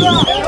Yeah.